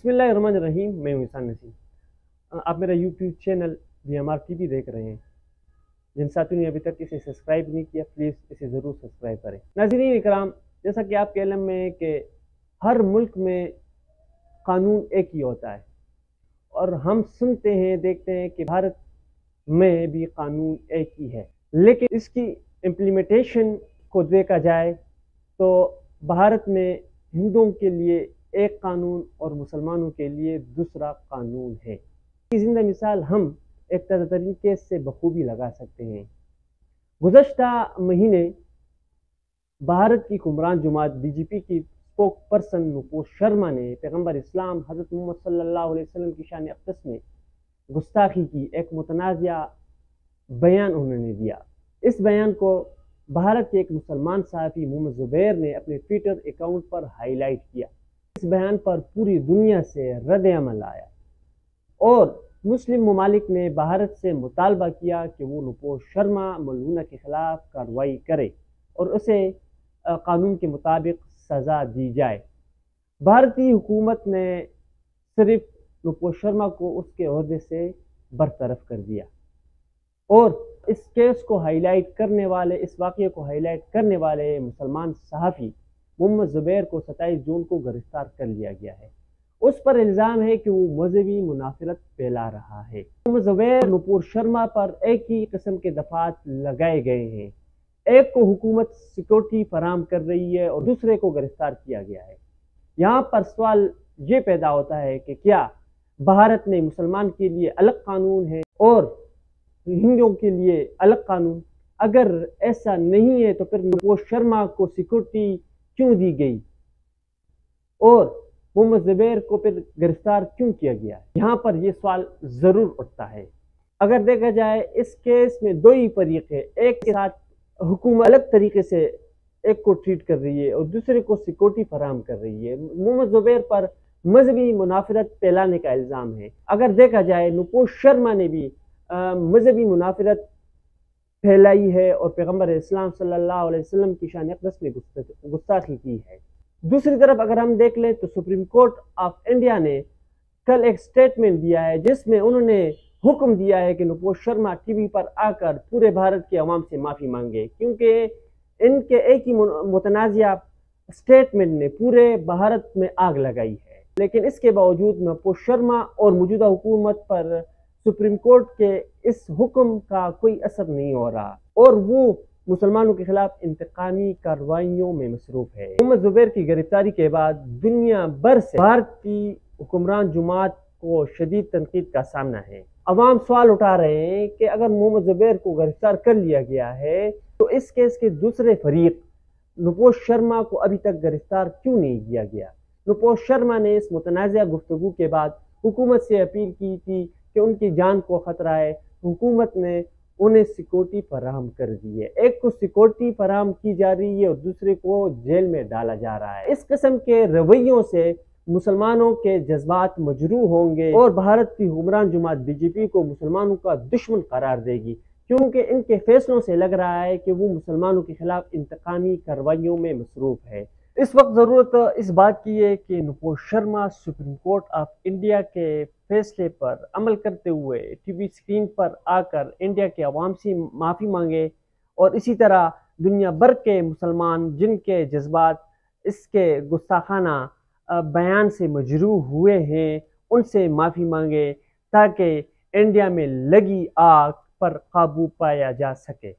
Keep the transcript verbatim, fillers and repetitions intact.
बिस्मिल्लाहिर्रहमानिर्रहीम, मैं हूं नसीम। आप मेरा यूट्यूब चैनल बीएमआर टीवी देख रहे हैं। जिन साथियों ने अभी तक इसे सब्सक्राइब नहीं किया, प्लीज़ इसे ज़रूर सब्सक्राइब करें। नाज़रीन इकराम, जैसा कि आपके इल्म में है कि हर मुल्क में कानून एक ही होता है, और हम सुनते हैं, देखते हैं कि भारत में भी कानून एक ही है, लेकिन इसकी इम्प्लीमेंटेशन को देखा जाए तो भारत में हिंदुओं के लिए एक कानून और मुसलमानों के लिए दूसरा कानून है। इसकी जिंदा मिसाल हम एक तरीके से बखूबी लगा सकते हैं। गुज़श्ता महीने भारत की हुक्मरान जमात बीजेपी की स्पोक पर्सन नुपुर शर्मा ने पैगम्बर इस्लाम हज़रत मोहम्मद सल्लल्लाहु अलैहि वसल्लम की शान अक़दस में गुस्ताखी की एक मुतनाज़ा बयान उन्होंने दिया। इस बयान को भारत के एक मुसलमान सहाफ़ी मोहम्मद ज़ुबैर ने अपने ट्विटर अकाउंट पर हाईलाइट किया। इस बयान पर पूरी दुनिया से रद्द-ए-अमल आया और मुस्लिम ममालिक ने भारत से मुतालबा किया कि वो नुपुर शर्मा मलूना के ख़िलाफ़ कार्रवाई करे और उसे कानून के मुताबिक सज़ा दी जाए। भारतीय हुकूमत ने सिर्फ नुपुर शर्मा को उसके अहदे से बरतरफ कर दिया, और इस केस को हाईलाइट करने वाले, इस वाक़े को हाईलाइट करने वाले मुसलमान सहाफ़ी मोहम्मद ज़ुबैर को सत्ताईस जून को गिरफ्तार कर लिया गया है। उस पर इल्ज़ाम है कि वो मजहबी मुनाफिरत फैला रहा है। मोहम्मद ज़ुबैर नुपुर शर्मा पर एक ही किस्म के दफात लगाए गए हैं। एक को हुकूमत सिक्योरिटी फराम कर रही है और दूसरे को गिरफ्तार किया गया है। यहाँ पर सवाल ये पैदा होता है कि क्या भारत में मुसलमान के लिए अलग कानून है और हिंदुओं के लिए अलग कानून? अगर ऐसा नहीं है तो फिर नुपुर शर्मा को सिक्योरिटी क्यों दी गई और मोहम्मद ज़ुबैर को फिर गिरफ्तार क्यों किया गया? यहाँ पर यह सवाल ज़रूर उठता है। अगर देखा जाए इस केस में दो ही फरीक है। एक के साथ हुकूमत अलग तरीके से एक को ट्रीट कर रही है और दूसरे को सिक्योरिटी फराहम कर रही है। मोहम्मद ज़ुबैर पर मजहबी मुनाफिरत फैलाने का इल्ज़ाम है। अगर देखा जाए नुपुर शर्मा ने भी मजहबी मुनाफिरत फैलाई है और पैगम्बर इस्लाम सल्लल्लाहु अलैहि वसल्लम की शान अक़दस में गुस्ताखी की है। दूसरी तरफ अगर हम देख लें तो सुप्रीम कोर्ट ऑफ इंडिया ने कल एक स्टेटमेंट दिया है, जिसमें उन्होंने हुक्म दिया है कि नुपुर शर्मा टीवी पर आकर पूरे भारत के अवाम से माफ़ी मांगे, क्योंकि इनके एक ही मुतनाज़ा स्टेटमेंट ने पूरे भारत में आग लगाई है। लेकिन इसके बावजूद नुपुर शर्मा और मौजूदा हुकूमत पर सुप्रीम कोर्ट के इस हुक्म का कोई असर नहीं हो रहा, और वो मुसलमानों के खिलाफ इंतकामी कार्रवाइयों में मसरूफ है। मोहम्मद ज़ुबैर की गिरफ्तारी के बाद दुनिया भर से भारत की हुक्मरान जमात को शदीद तनकीद का सामना है। अवाम सवाल उठा रहे हैं कि अगर मोहम्मद ज़ुबैर को गिरफ्तार कर लिया गया है तो इस केस के दूसरे फरीक नुपुर शर्मा को अभी तक गिरफ्तार क्यों नहीं किया गया? नुपुर शर्मा ने इस मुतनाज़ा गुफ्तगू के बाद हुकूमत से अपील की थी कि उनकी जान को ख़तरा है। हुकूमत ने उन्हें सिक्योरिटी फराहम कर दी है। एक को सिक्योरिटी फराहम की जा रही है और दूसरे को जेल में डाला जा रहा है। इस किस्म के रवैयों से मुसलमानों के जज्बात मजरूह होंगे और भारत की हुक्मरान जमात बीजेपी को मुसलमानों का दुश्मन करार देगी, क्योंकि इनके फैसलों से लग रहा है कि वो मुसलमानों के खिलाफ इंतकामी कार्रवाइयों में मसरूफ है। इस वक्त ज़रूरत इस बात की है कि Nupur Sharma supreme court of India के फैसले पर अमल करते हुए टीवी स्क्रीन पर आकर इंडिया के अवाम से माफ़ी मांगे, और इसी तरह दुनिया भर के मुसलमान जिनके जज्बात इसके गुस्ताखाना बयान से मजरूह हुए हैं उनसे माफ़ी मांगे, ताकि इंडिया में लगी आग पर काबू पाया जा सके।